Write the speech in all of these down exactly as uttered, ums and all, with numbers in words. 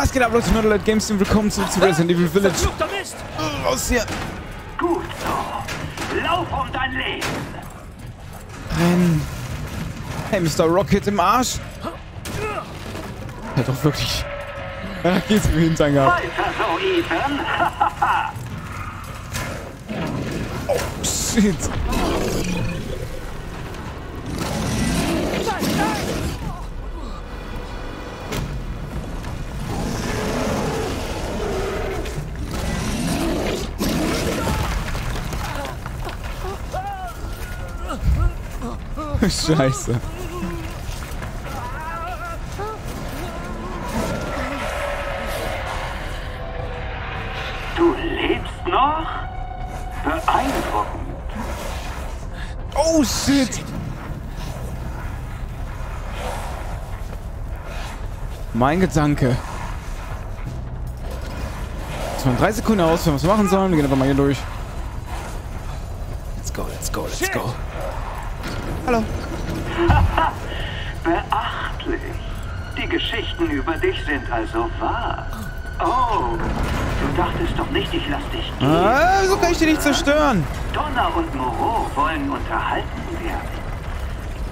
Was geht ab, Leute? Nerdalert Games und willkommen zurück zu Resident Evil Village. Raus hier. Gut so. Lauf um dein Leben. Renn. Hey, Mister Rocket im Arsch. Ja, doch wirklich. Ach, geht's mit dem Hintern gehabt. Weiter so, Ethan. Oh, shit. Scheiße. Du lebst noch? Beeindruckend. Oh shit! Mein Gedanke. Jetzt waren drei Sekunden aus, wenn wir was machen sollen. Wir gehen einfach mal hier durch. Let's go, let's go, let's go. Hallo. Beachtlich. Die Geschichten über dich sind also wahr. Oh, du dachtest doch nicht, ich lass dich gehen. Ah, so kann ich dich nicht zerstören. Donner und Moreau wollen unterhalten werden.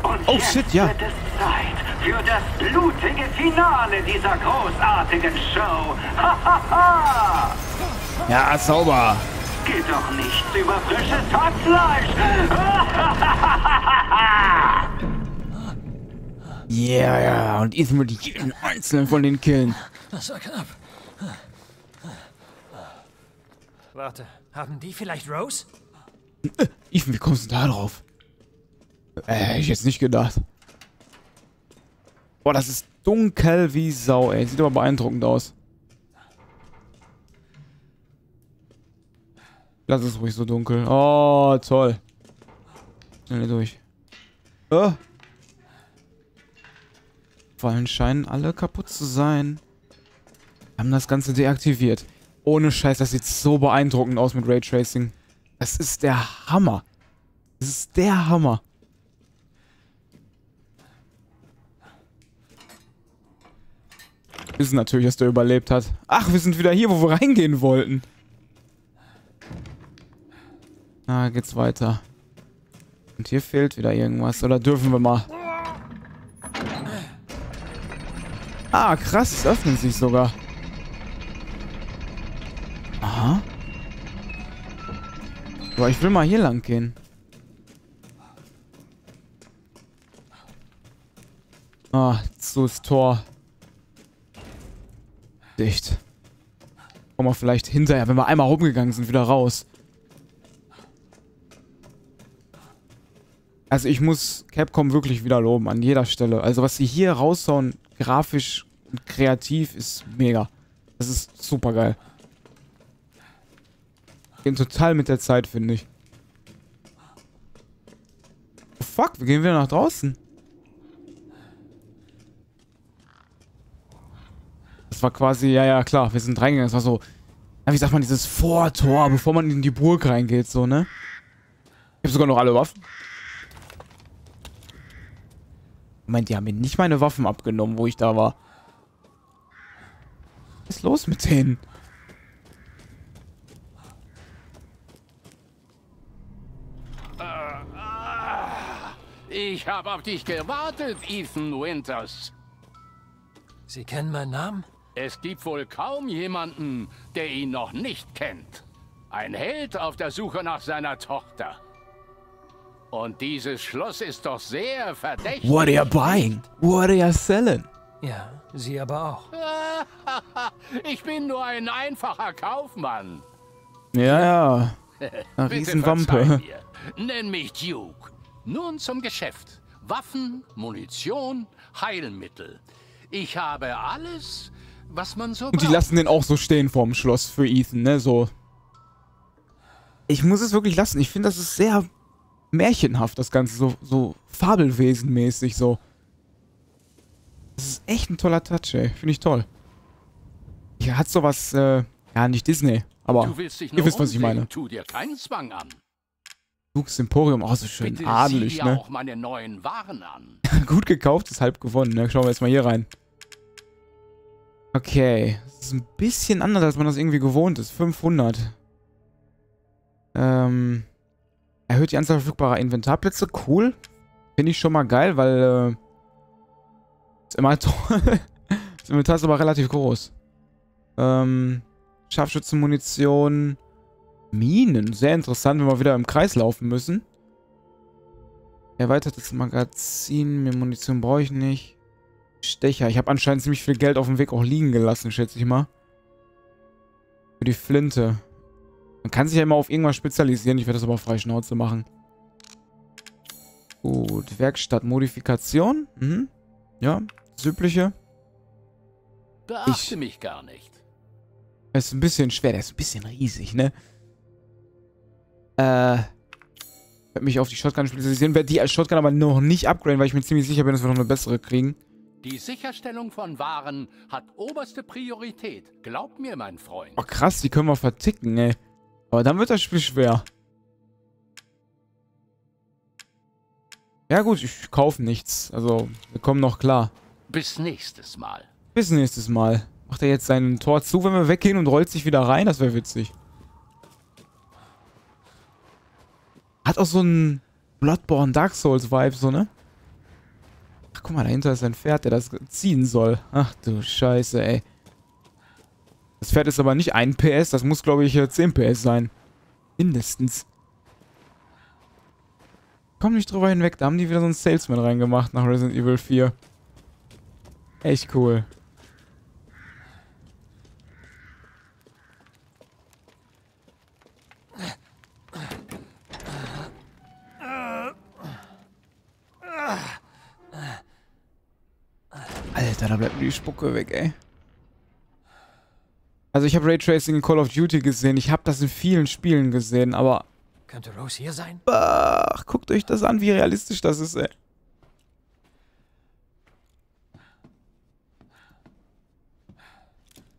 Und oh, jetzt shit, ja. Wird es Zeit für das blutige Finale dieser großartigen Show. Hahaha. Ja, sauber. Geht doch nichts über frisches Hackfleisch. Ja, ja, und jetzt würde ich jeden einzelnen von den killen. Das war knapp. Warte, haben die vielleicht Rose? Ethan, wie kommst du da drauf? Äh, hätte ich jetzt nicht gedacht. Boah, das ist dunkel wie Sau, ey. Sieht aber beeindruckend aus. Lass es ruhig so dunkel. Oh, toll. Schnell hier durch. Oh. Vor allem scheinen alle kaputt zu sein. Haben das Ganze deaktiviert. Ohne Scheiß, das sieht so beeindruckend aus mit Raytracing. Das ist der Hammer. Das ist der Hammer. Wir wissen natürlich, dass der überlebt hat. Ach, wir sind wieder hier, wo wir reingehen wollten. Na, geht's weiter. Und hier fehlt wieder irgendwas. Oder dürfen wir mal? Ah, krass, es öffnet sich sogar. Aha. Aber ich will mal hier lang gehen. Ah, so ist Tor. Dicht. Kommen wir vielleicht hinterher, wenn wir einmal rumgegangen sind, wieder raus. Also ich muss Capcom wirklich wieder loben, an jeder Stelle. Also was sie hier raushauen, grafisch und kreativ, ist mega. Das ist super geil. Gehen total mit der Zeit, finde ich. Oh fuck, wir gehen wieder nach draußen. Das war quasi, ja, ja, klar, wir sind reingegangen. Das war so, wie sagt man, dieses Vortor, bevor man in die Burg reingeht, so, ne? Ich habe sogar noch alle Waffen. Moment, die haben mir nicht meine Waffen abgenommen, wo ich da war. Was ist los mit denen? Ich habe auf dich gewartet, Ethan Winters. Sie kennen meinen Namen? Es gibt wohl kaum jemanden, der ihn noch nicht kennt. Ein Held auf der Suche nach seiner Tochter. Und dieses Schloss ist doch sehr verdächtig. What are you buying? What are you selling? Ja, sie aber auch. Ich bin nur ein einfacher Kaufmann. Ja, ja. Eine Riesenwampe. Nenn mich Duke. Nun zum Geschäft. Waffen, Munition, Heilmittel. Ich habe alles, was man so braucht. Und die lassen den auch so stehen vorm Schloss für Ethan, ne? So. Ich muss es wirklich lassen. Ich finde, das ist sehr märchenhaft, das Ganze, so, so fabelwesenmäßig, so. Das ist echt ein toller Touch, ey. Finde ich toll. Hier hat sowas, äh, ja, nicht Disney, aber ihr wisst, was ich meine. Tu dir keinen Zwang an. Duke's Emporium, auch so schön bitte adelig, ne? Auch meine neuen Waren an. Gut gekauft, ist halb gewonnen, ne? Schauen wir jetzt mal hier rein. Okay. Das ist ein bisschen anders, als man das irgendwie gewohnt ist. fünfhundert. Ähm. Erhöht die Anzahl verfügbarer Inventarplätze. Cool. Finde ich schon mal geil, weil. Äh, ist immer toll. Das Inventar ist aber relativ groß. Ähm. Scharfschützenmunition. Minen. Sehr interessant, wenn wir wieder im Kreis laufen müssen. Erweitertes Magazin. Mehr Munition brauche ich nicht. Stecher. Ich habe anscheinend ziemlich viel Geld auf dem Weg auch liegen gelassen, schätze ich mal. Für die Flinte. Man kann sich ja immer auf irgendwas spezialisieren. Ich werde das aber auf freie Schnauze machen. Gut. Werkstatt. Modifikation. Mhm. Ja. Das Übliche. Beachte ich, mich gar nicht. Ist ein bisschen schwer. Der ist ein bisschen riesig, ne? Äh... Ich werde mich auf die Shotgun spezialisieren, werde die als Shotgun aber noch nicht upgraden, weil ich mir ziemlich sicher bin, dass wir noch eine bessere kriegen. Die Sicherstellung von Waren hat oberste Priorität. Glaub mir, mein Freund. Oh krass, die können wir verticken, ey. Aber dann wird das Spiel schwer. Ja gut, ich kaufe nichts. Also, wir kommen noch klar. Bis nächstes Mal. Bis nächstes Mal. Macht er jetzt sein Tor zu, wenn wir weggehen, und rollt sich wieder rein? Das wäre witzig. Hat auch so einen Bloodborne Dark Souls Vibe, so, ne? Ach, guck mal, dahinter ist ein Pferd, der das ziehen soll. Ach du Scheiße, ey. Das Pferd ist aber nicht ein P S, das muss, glaube ich, zehn P S sein. Mindestens. Komm nicht drüber hinweg, da haben die wieder so einen Salesman reingemacht nach Resident Evil vier. Echt cool. Alter, da bleibt mir die Spucke weg, ey. Also ich habe Raytracing in Call of Duty gesehen. Ich habe das in vielen Spielen gesehen, aber... Könnte Rose hier sein? Ach, guckt euch das an, wie realistisch das ist, ey.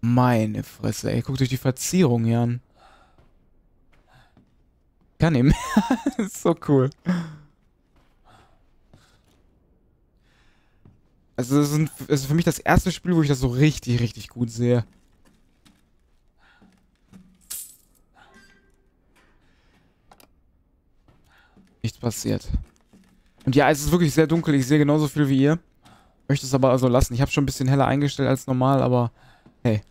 Meine Fresse, ey. Guckt euch die Verzierung hier an. Kann eben. Das ist so cool. Also es ist, ist für mich das erste Spiel, wo ich das so richtig, richtig gut sehe. Nichts passiert. Und ja, es ist wirklich sehr dunkel. Ich sehe genauso viel wie ihr. Möchte es aber also lassen. Ich habe schon ein bisschen heller eingestellt als normal, aber hey.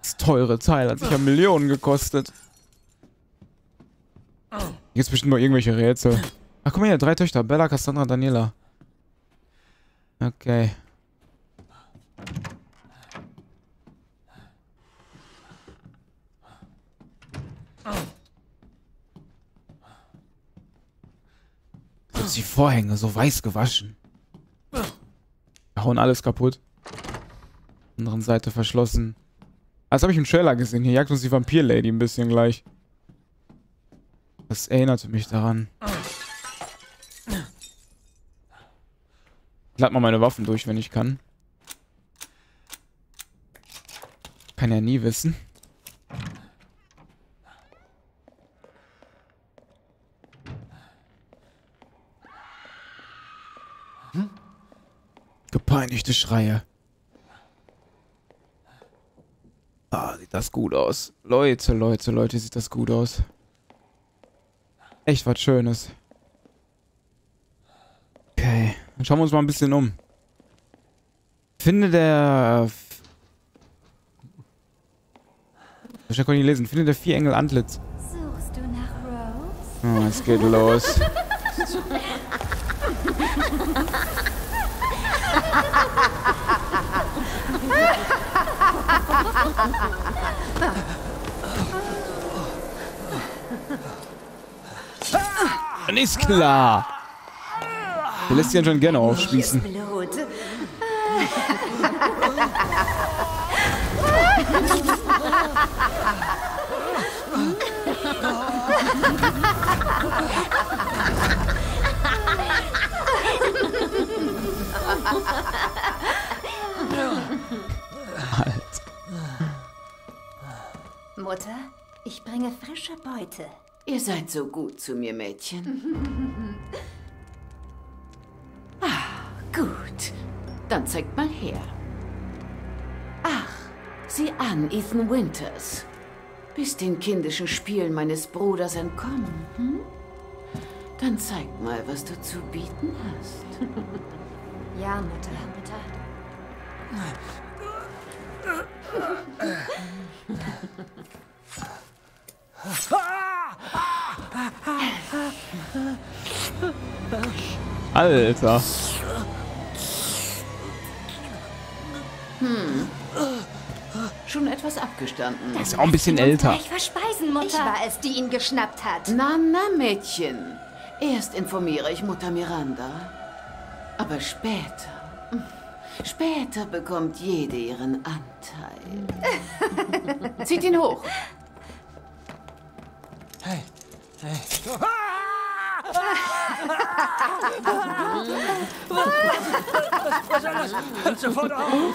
Das teure Teil hat sich ja Millionen gekostet. Hier gibt es bestimmt noch irgendwelche Rätsel. Ach, guck mal hier, drei Töchter. Bella, Cassandra, Daniela. Okay. Sind die Vorhänge so weiß gewaschen? Wir hauen alles kaputt. Anderen Seite verschlossen. Das habe ich im Trailer gesehen. Hier jagt uns die Vampir-Lady ein bisschen gleich. Das erinnerte mich daran. Ich lade mal meine Waffen durch, wenn ich kann. Kann ja nie wissen. Hm? Gepeinigte Schreie. Ah, sieht das gut aus. Leute, Leute, Leute, sieht das gut aus. Echt was Schönes. Okay, dann schauen wir uns mal ein bisschen um. Finde der... Ich kann nicht lesen. Finde der vier Engel Antlitz. Suchst du nach Rose? Oh, es geht los. Dann ist klar. Du lässt dich ja schon gerne aufspießen. Halt. Mutter, ich bringe frische Beute. Ihr seid so gut zu mir, Mädchen. Dann zeigt mal her. Ach, sieh an, Ethan Winters. Bist den kindischen Spielen meines Bruders entkommen, hm? Dann zeig mal, was du zu bieten hast. Ja, Mutter. Alter. Hm. Schon etwas abgestanden. Das ist auch ein bisschen älter. Ich verspeisen, Mutter. Ich war es, die ihn geschnappt hat. Na, na, Mädchen. Erst informiere ich Mutter Miranda. Aber später... Später bekommt jede ihren Anteil. Zieht ihn hoch. Hey, hey. Hört sofort auf.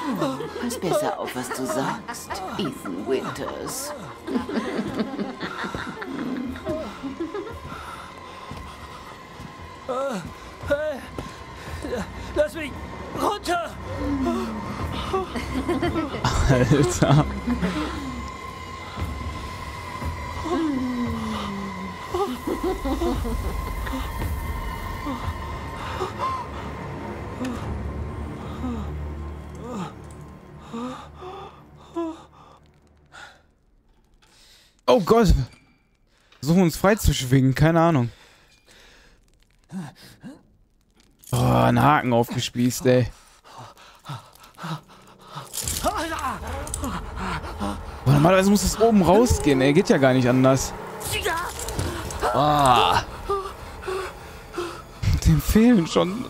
Pass besser auf, was du sagst, Ethan Winters. Lass mich runter! Alter! Oh Gott! Versuchen uns freizuschwingen, keine Ahnung. Oh, einen Haken aufgespießt, ey. Oh, normalerweise muss das oben rausgehen, ey. Geht ja gar nicht anders. Oh. Dem fehlen schon...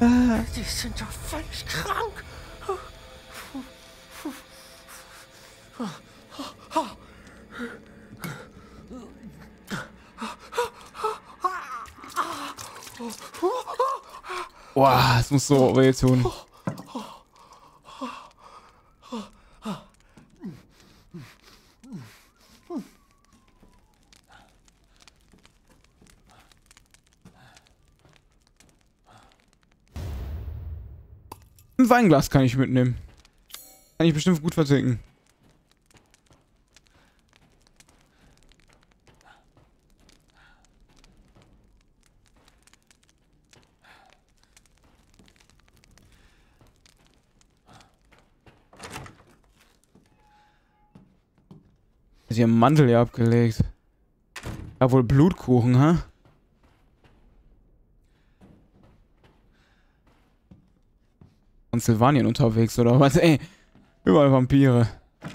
Die sind doch völlig krank. Boah, das muss so weh tun. Ein Weinglas kann ich mitnehmen. Kann ich bestimmt gut vertrinken. Sie haben Mantel hier abgelegt. Ja, wohl Blutkuchen, ha? Von Silvanien unterwegs, oder was? Ey, überall Vampire. Auf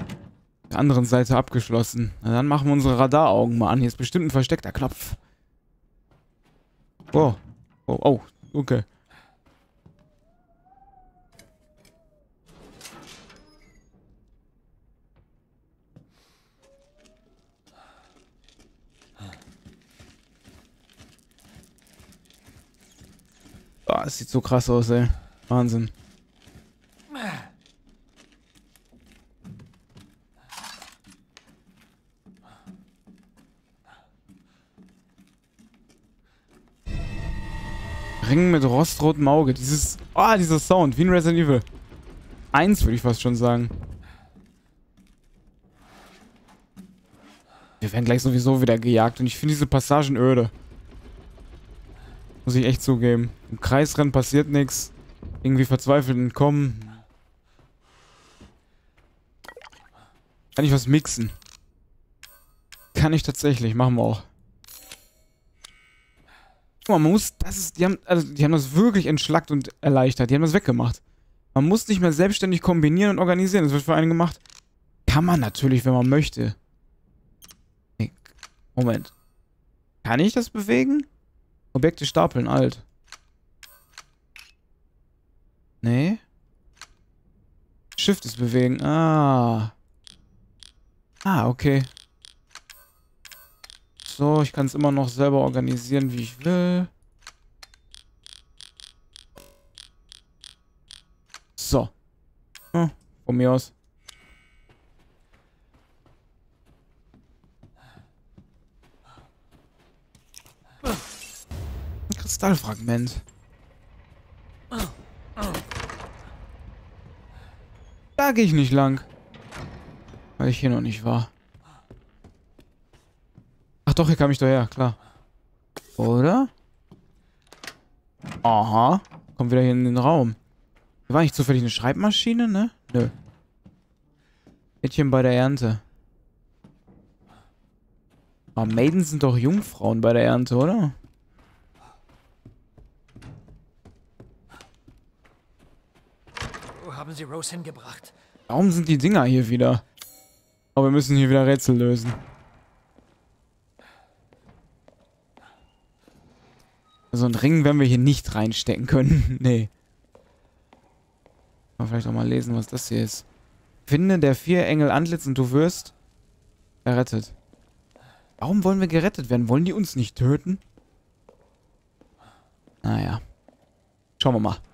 der anderen Seite abgeschlossen. Na, dann machen wir unsere Radaraugen mal an. Hier ist bestimmt ein versteckter Knopf. Oh. Oh, oh, okay. Oh, das sieht so krass aus, ey. Wahnsinn. Ringen mit rostrotem Auge. Dieses... Oh, dieser Sound. Wie in Resident Evil. eins würde ich fast schon sagen. Wir werden gleich sowieso wieder gejagt. Und ich finde diese Passagen öde. Muss ich echt zugeben. Im Kreisrennen passiert nichts. Irgendwie verzweifelt entkommen. Kann ich was mixen? Kann ich tatsächlich. Machen wir auch. Guck mal, man muss... Das ist, die, haben, also die haben das wirklich entschlackt und erleichtert. Die haben das weggemacht. Man muss nicht mehr selbstständig kombinieren und organisieren. Das wird für einen gemacht. Kann man natürlich, wenn man möchte. Nee, Moment. Kann ich das bewegen? Objekte stapeln, alt. Nee. Shift ist bewegen. Ah. Ah, okay. So, ich kann es immer noch selber organisieren, wie ich will. So. Oh, von mir aus. Kristallfragment. da gehe ich nicht lang. Weil ich hier noch nicht war. Ach doch, hier kam ich doch her, klar. Oder? Aha. Kommt wieder hier in den Raum. Hier war nicht zufällig eine Schreibmaschine, ne? Nö. Mädchen bei der Ernte. Aber Maiden sind doch Jungfrauen bei der Ernte, oder? Wo haben sie Rose hingebracht? Warum sind die Dinger hier wieder? Aber wir müssen hier wieder Rätsel lösen. So einen Ring werden wir hier nicht reinstecken können. Nee. Mal vielleicht auch mal lesen, was das hier ist. Finde der vier Engel Antlitz und du wirst errettet. Warum wollen wir gerettet werden? Wollen die uns nicht töten? Naja. Schauen wir mal.